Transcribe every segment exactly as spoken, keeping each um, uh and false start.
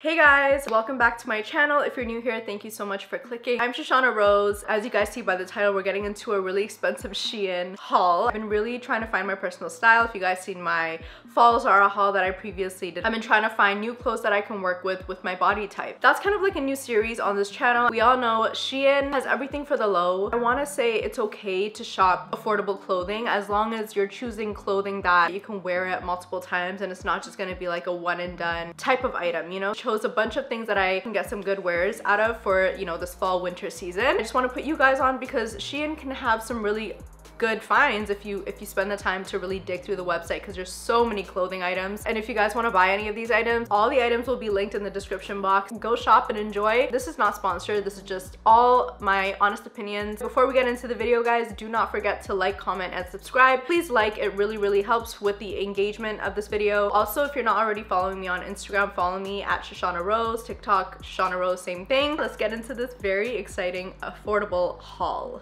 Hey guys, welcome back to my channel. If you're new here, thank you so much for clicking. I'm Shoshana Rose. As you guys see by the title, we're getting into a really expensive Shein haul. I've been really trying to find my personal style. If you guys seen my fall Zara haul that I previously did, I've been trying to find new clothes that I can work with with my body type. That's kind of like a new series on this channel. We all know Shein has everything for the low. I want to say it's okay to shop affordable clothing as long as you're choosing clothing that you can wear it multiple times and it's not just going to be like a one and done type of item, you know? Chose a bunch of things that I can get some good wears out of for, you know, this fall winter season. I just want to put you guys on because Shein can have some really good finds if you if you spend the time to really dig through the website, because there's so many clothing items. And if you guys want to buy any of these items, all the items will be linked in the description box. Go shop and enjoy. This is not sponsored. This is just all my honest opinions. Before we get into the video, guys, do not forget to like, comment, and subscribe. Please like. It really, really helps with the engagement of this video. Also, if you're not already following me on Instagram, follow me at Shoshana Rose, TikTok, Shoshana Rose, same thing. Let's get into this very exciting, affordable haul.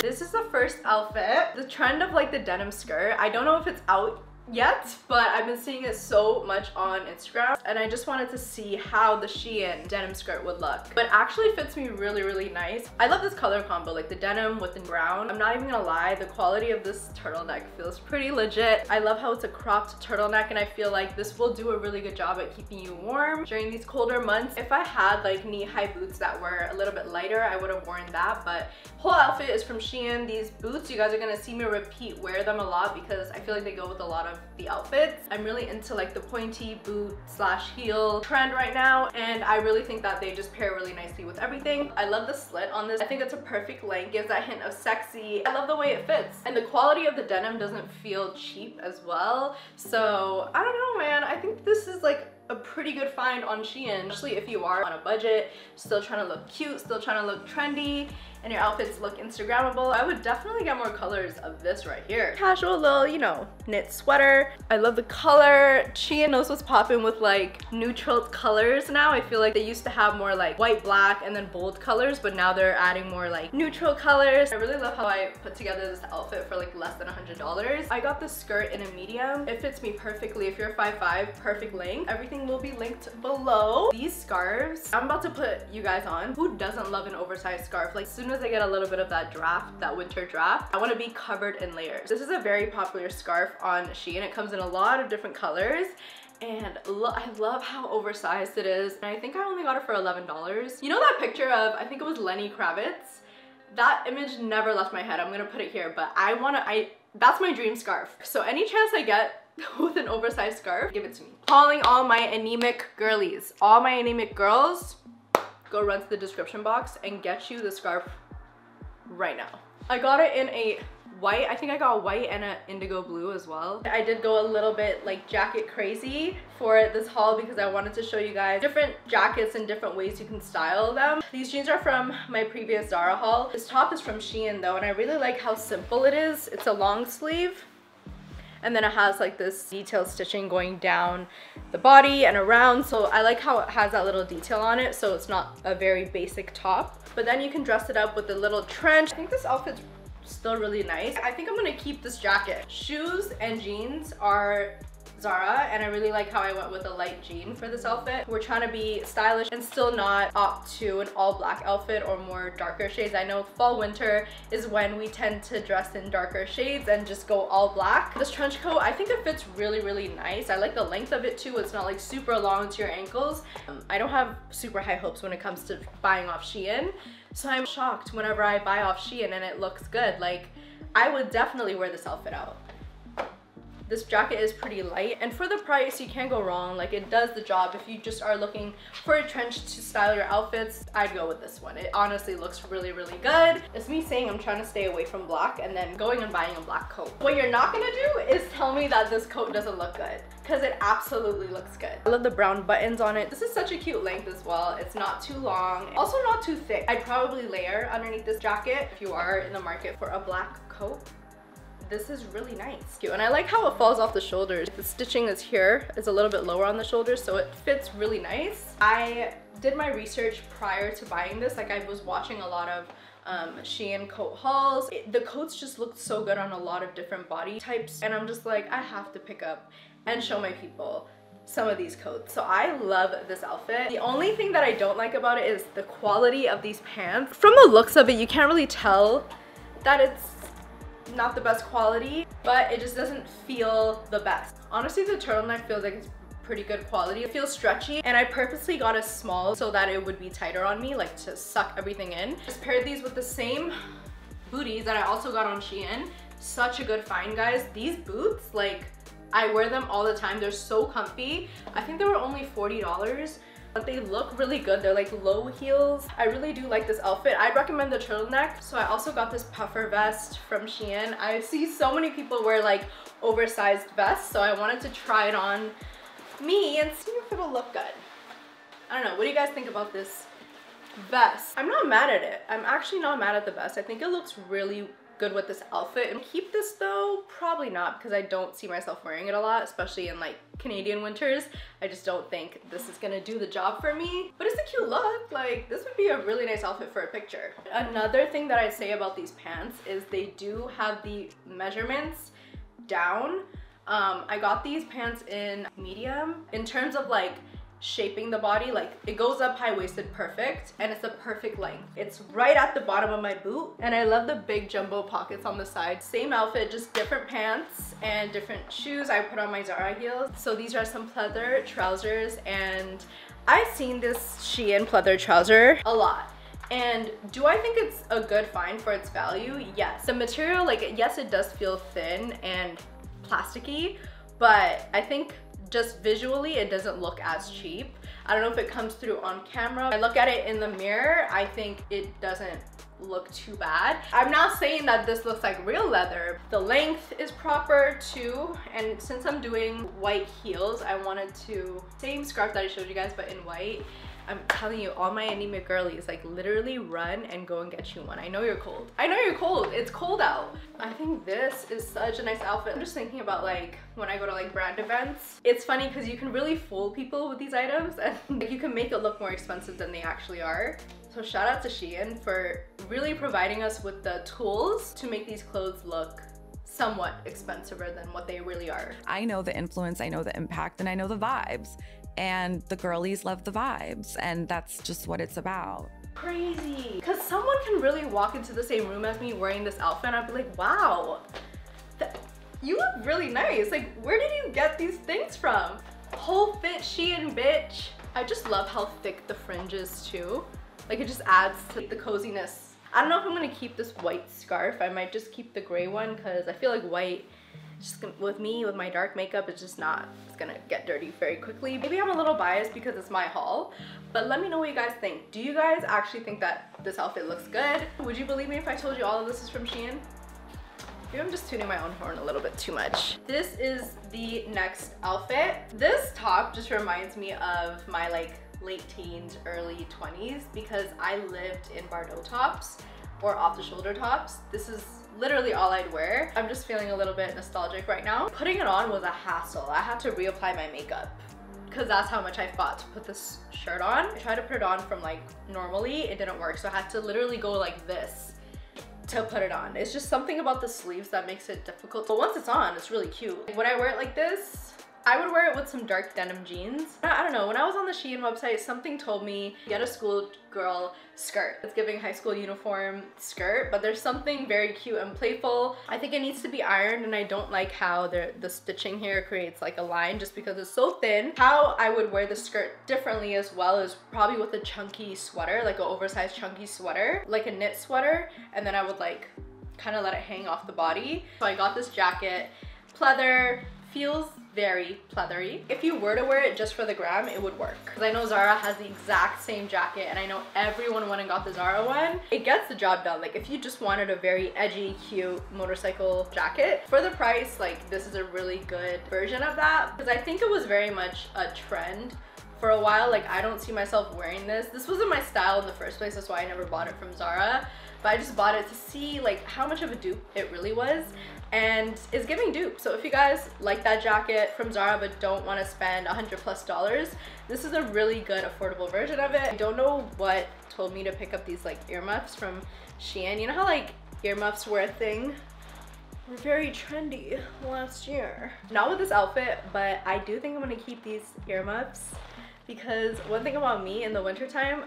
This is the first outfit. The trend of like the denim skirt. I don't know if it's out yet, but I've been seeing it so much on Instagram and I just wanted to see how the Shein denim skirt would look. But it actually fits me really, really nice. I love this color combo, like the denim with the brown. I'm not even gonna lie, the quality of this turtleneck feels pretty legit. I love how it's a cropped turtleneck and I feel like this will do a really good job at keeping you warm during these colder months. If I had like knee-high boots that were a little bit lighter, I would have worn that, but whole outfit is from Shein. These boots, you guys are gonna see me repeat wear them a lot because I feel like they go with a lot of the outfits. I'm really into like the pointy boot slash heel trend right now, and I really think that they just pair really nicely with everything. I love the slit on this. I think it's a perfect length, gives that hint of sexy. I love the way it fits, and the quality of the denim doesn't feel cheap as well. So I don't know, man, I think this is like a pretty good find on Shein, especially if you are on a budget, still trying to look cute, still trying to look trendy, and your outfits look Instagrammable. I would definitely get more colors of this right here. Casual little, you know, knit sweater. I love the color. Shein knows what's popping with like neutral colors now. I feel like they used to have more like white, black, and then bold colors, but now they're adding more like neutral colors. I really love how I put together this outfit for like less than a hundred dollars. I got this skirt in a medium. It fits me perfectly. If you're five five, perfect length. Everything will be linked below. These scarves, I'm about to put you guys on. Who doesn't love an oversized scarf? Like, soon as I get a little bit of that draft, that winter draft, I want to be covered in layers. This is a very popular scarf on Shein. It comes in a lot of different colors, and lo I love how oversized it is. And I think I only got it for eleven dollars. You know that picture of, I think it was Lenny Kravitz? That image never left my head. I'm gonna put it here, but I wanna, I, that's my dream scarf. So any chance I get with an oversized scarf, give it to me. Calling all my anemic girlies, all my anemic girls, go run to the description box and get you the scarf right now. I got it in a white, I think I got a white and an indigo blue as well. I did go a little bit like jacket crazy for this haul because I wanted to show you guys different jackets and different ways you can style them. These jeans are from my previous Zara haul. This top is from Shein though, and I really like how simple it is. It's a long sleeve, and then it has like this detailed stitching going down the body and around. So I like how it has that little detail on it, so it's not a very basic top. But then you can dress it up with a little trench. I think this outfit's still really nice. I think I'm gonna keep this jacket. Shoes and jeans are Zara, and I really like how I went with a light jean for this outfit. We're trying to be stylish and still not opt to an all black outfit or more darker shades. I know fall winter is when we tend to dress in darker shades and just go all black. This trench coat, I think it fits really, really nice. I like the length of it too. It's not like super long to your ankles. Um, I don't have super high hopes when it comes to buying off Shein, so I'm shocked whenever I buy off Shein and it looks good. Like, I would definitely wear this outfit out. This jacket is pretty light, and for the price, you can't go wrong. Like, it does the job. If you just are looking for a trench to style your outfits, I'd go with this one. It honestly looks really, really good. It's me saying I'm trying to stay away from black and then going and buying a black coat. What you're not gonna do is tell me that this coat doesn't look good, because it absolutely looks good. I love the brown buttons on it. This is such a cute length as well. It's not too long, also not too thick. I'd probably layer underneath this jacket if you are in the market for a black coat. This is really nice. Cute. And I like how it falls off the shoulders. The stitching is here. It's a little bit lower on the shoulders, so it fits really nice. I did my research prior to buying this. Like, I was watching a lot of um, Shein coat hauls. It, the coats just looked so good on a lot of different body types, and I'm just like, I have to pick up and show my people some of these coats. So I love this outfit. The only thing that I don't like about it is the quality of these pants. From the looks of it, you can't really tell that it's not the best quality, but it just doesn't feel the best. Honestly, the turtleneck feels like it's pretty good quality. It feels stretchy, and I purposely got a small so that it would be tighter on me, like to suck everything in. Just paired these with the same booties that I also got on Shein. Such a good find, guys. These boots, like, I wear them all the time. They're so comfy. I think they were only forty dollars, but they look really good. They're like low heels. I really do like this outfit. I recommend the turtleneck. So I also got this puffer vest from Shein. I see so many people wear like oversized vests, so I wanted to try it on me and see if it'll look good. I don't know. What do you guys think about this vest? I'm not mad at it. I'm actually not mad at the vest. I think it looks really good with this outfit. And keep this though? Probably not, because I don't see myself wearing it a lot, especially in like Canadian winters. I just don't think this is gonna do the job for me, but it's a cute look. Like, this would be a really nice outfit for a picture. Another thing that I say about these pants is they do have the measurements down. Um, I got these pants in medium. In terms of like shaping the body, like it goes up high-waisted perfect, and it's the perfect length. It's right at the bottom of my boot, and I love the big jumbo pockets on the side. Same outfit, just different pants and different shoes. I put on my Zara heels. So these are some pleather trousers, and I've seen this Shein pleather trouser a lot. And do I think it's a good find for its value? Yes. The material, like, yes, it does feel thin and plasticky, but I think just visually it doesn't look as cheap. I don't know if it comes through on camera. I look at it in the mirror, I think it doesn't look too bad. I'm not saying that this looks like real leather. The length is proper too, and since I'm doing white heels, I wanted to, same scarf that I showed you guys but in white. I'm telling you, all my anemic girlies, like, literally run and go and get you one. I know you're cold. I know you're cold. It's cold out. I think this is such a nice outfit. I'm just thinking about, like, when I go to like brand events. It's funny because you can really fool people with these items, and like, you can make it look more expensive than they actually are. So shout out to Shein for really providing us with the tools to make these clothes look somewhat expensive than what they really are. I know the influence, I know the impact, and I know the vibes. And the girlies love the vibes, and that's just what it's about. Crazy, because someone can really walk into the same room as me wearing this outfit, and I'd be like, wow, that, you look really nice. Like, where did you get these things from? Whole fit Shein, bitch. I just love how thick the fringe is too. Like, it just adds to the coziness. I don't know if I'm gonna keep this white scarf. I might just keep the gray one, because I feel like white, just with me, with my dark makeup, it's just not, it's gonna get dirty very quickly. Maybe I'm a little biased because it's my haul, but let me know what you guys think. Do you guys actually think that this outfit looks good? Would you believe me if I told you all of this is from Shein? Maybe I'm just tuning my own horn a little bit too much. This is the next outfit. This top just reminds me of my like late teens, early twenties, because I lived in Bardot tops or off-the-shoulder tops. This is literally all I'd wear. I'm just feeling a little bit nostalgic right now. Putting it on was a hassle. I had to reapply my makeup because that's how much I fought to put this shirt on. I tried to put it on from like normally, it didn't work. So I had to literally go like this to put it on. It's just something about the sleeves that makes it difficult. But once it's on, it's really cute. Would I wear it like this? I would wear it with some dark denim jeans. I don't know, when I was on the Shein website, something told me get a schoolgirl skirt. It's giving high school uniform skirt, but there's something very cute and playful. I think it needs to be ironed, and I don't like how the stitching here creates like a line just because it's so thin. How I would wear the skirt differently as well is probably with a chunky sweater, like an oversized chunky sweater, like a knit sweater, and then I would like kind of let it hang off the body. So I got this jacket, pleather, feels very pleathery. If you were to wear it just for the gram, it would work. Because I know Zara has the exact same jacket, and I know everyone went and got the Zara one. It gets the job done. Like, if you just wanted a very edgy, cute motorcycle jacket, for the price, like, this is a really good version of that. Because I think it was very much a trend for a while. Like, I don't see myself wearing this. This wasn't my style in the first place, that's why I never bought it from Zara. But I just bought it to see like how much of a dupe it really was, and it's giving dupe. So if you guys like that jacket from Zara but don't want to spend a hundred plus dollars, this is a really good affordable version of it. I don't know what told me to pick up these like earmuffs from Shein. You know how like earmuffs were a thing? Were very trendy last year. Not with this outfit, but I do think I'm gonna keep these earmuffs because one thing about me in the wintertime,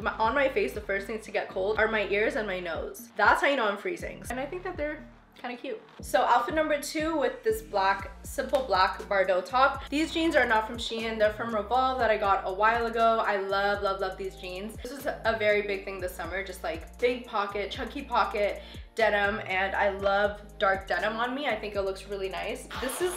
my, on my face, the first things to get cold are my ears and my nose. That's how you know I'm freezing. And I think that they're kind of cute. So outfit number two with this black, simple black Bardot top. These jeans are not from Shein, they're from Revolve that I got a while ago. I love, love, love these jeans. This is a very big thing this summer, just like big pocket, chunky pocket denim, and I love dark denim on me. I think it looks really nice. This is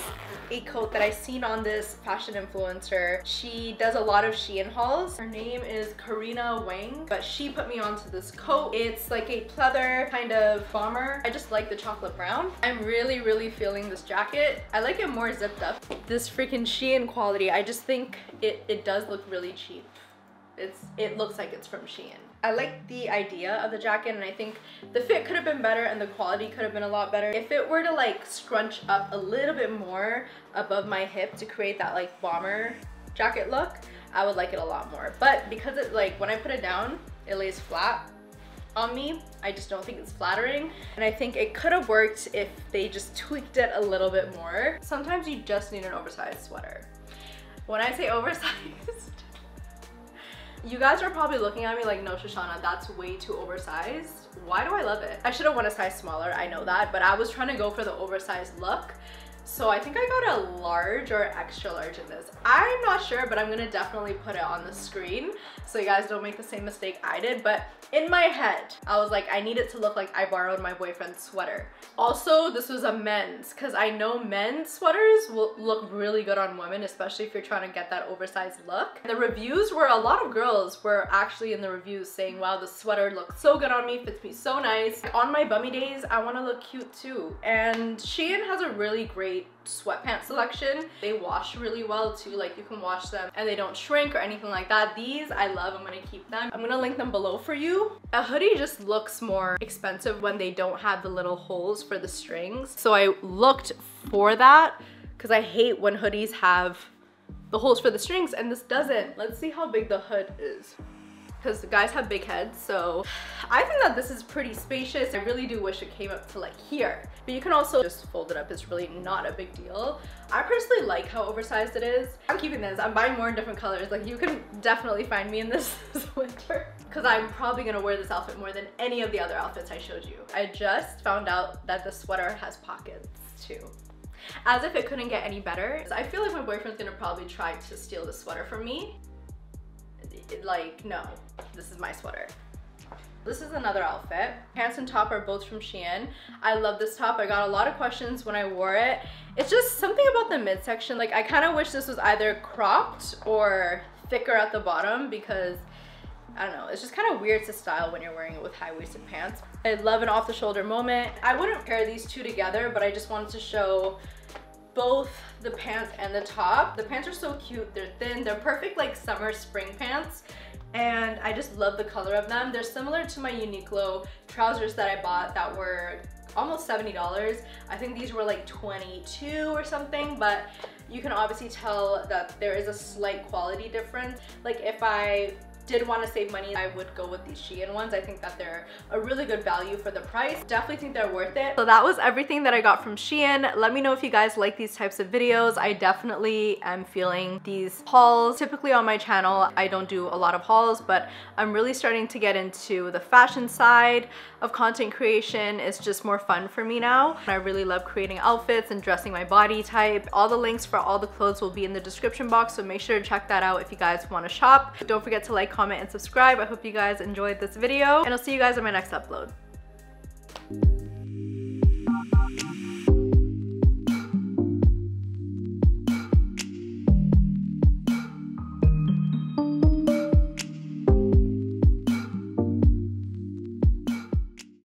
a coat that I've seen on this fashion influencer. She does a lot of Shein hauls. Her name is Karina Wang, but she put me onto this coat. It's like a pleather kind of bomber. I just like the chocolate brown. I'm really, really feeling this jacket. I like it more zipped up. This freaking Shein quality, I just think it, it does look really cheap. It's, it looks like it's from Shein. I like the idea of the jacket, and I think the fit could have been better and the quality could have been a lot better. If it were to like scrunch up a little bit more above my hip to create that like bomber jacket look, I would like it a lot more. But because it like, when I put it down, it lays flat on me. I just don't think it's flattering, and I think it could have worked if they just tweaked it a little bit more. Sometimes you just need an oversized sweater. When I say oversized, you guys are probably looking at me like, no Shoshana, that's way too oversized. Why do I love it? I should have went a size smaller, I know that, but I was trying to go for the oversized look. So I think I got a large or extra large in this. I'm not sure, but I'm gonna definitely put it on the screen so you guys don't make the same mistake I did. But in my head, I was like, I need it to look like I borrowed my boyfriend's sweater. Also, this was a men's, because I know men's sweaters will look really good on women, especially if you're trying to get that oversized look. The reviews were, a lot of girls were actually in the reviews saying, wow, the sweater looks so good on me, fits me so nice. On my bummy days, I wanna look cute too. And Shein has a really great sweatpants selection. They wash really well too, like you can wash them and they don't shrink or anything like that. These I love, I'm gonna keep them. I'm gonna link them below for you. A hoodie just looks more expensive when they don't have the little holes for the strings. So I looked for that because I hate when hoodies have the holes for the strings and this doesn't. Let's see how big the hood is, because the guys have big heads, so I think that this is pretty spacious. I really do wish it came up to like here, but you can also just fold it up. It's really not a big deal. I personally like how oversized it is. I'm keeping this. I'm buying more in different colors. Like you can definitely find me in this this winter, because I'm probably gonna wear this outfit more than any of the other outfits I showed you. I just found out that the sweater has pockets too. As if it couldn't get any better. I feel like my boyfriend's gonna probably try to steal the sweater from me. Like, no, this is my sweater. This is another outfit. Pants and top are both from Shein. I love this top. I got a lot of questions when I wore it. It's just something about the midsection. Like, I kind of wish this was either cropped or thicker at the bottom, because I don't know, it's just kind of weird to style when you're wearing it with high-waisted pants. I love an off-the-shoulder moment. I wouldn't pair these two together, but I just wanted to show both the pants and the top. The pants are so cute. They're thin. They're perfect like summer spring pants, and I just love the color of them. They're similar to my Uniqlo trousers that I bought that were almost seventy dollars. I think these were like twenty-two or something, but you can obviously tell that there is a slight quality difference. Like if I did want to save money, I would go with these Shein ones. I think that they're a really good value for the price. Definitely think they're worth it. So that was everything that I got from Shein. Let me know if you guys like these types of videos. I definitely am feeling these hauls. Typically on my channel, I don't do a lot of hauls, but I'm really starting to get into the fashion side of content creation. It's just more fun for me now. I really love creating outfits and dressing my body type. All the links for all the clothes will be in the description box, so make sure to check that out if you guys want to shop. Don't forget to like, comment, and subscribe. I hope you guys enjoyed this video, and I'll see you guys in my next upload.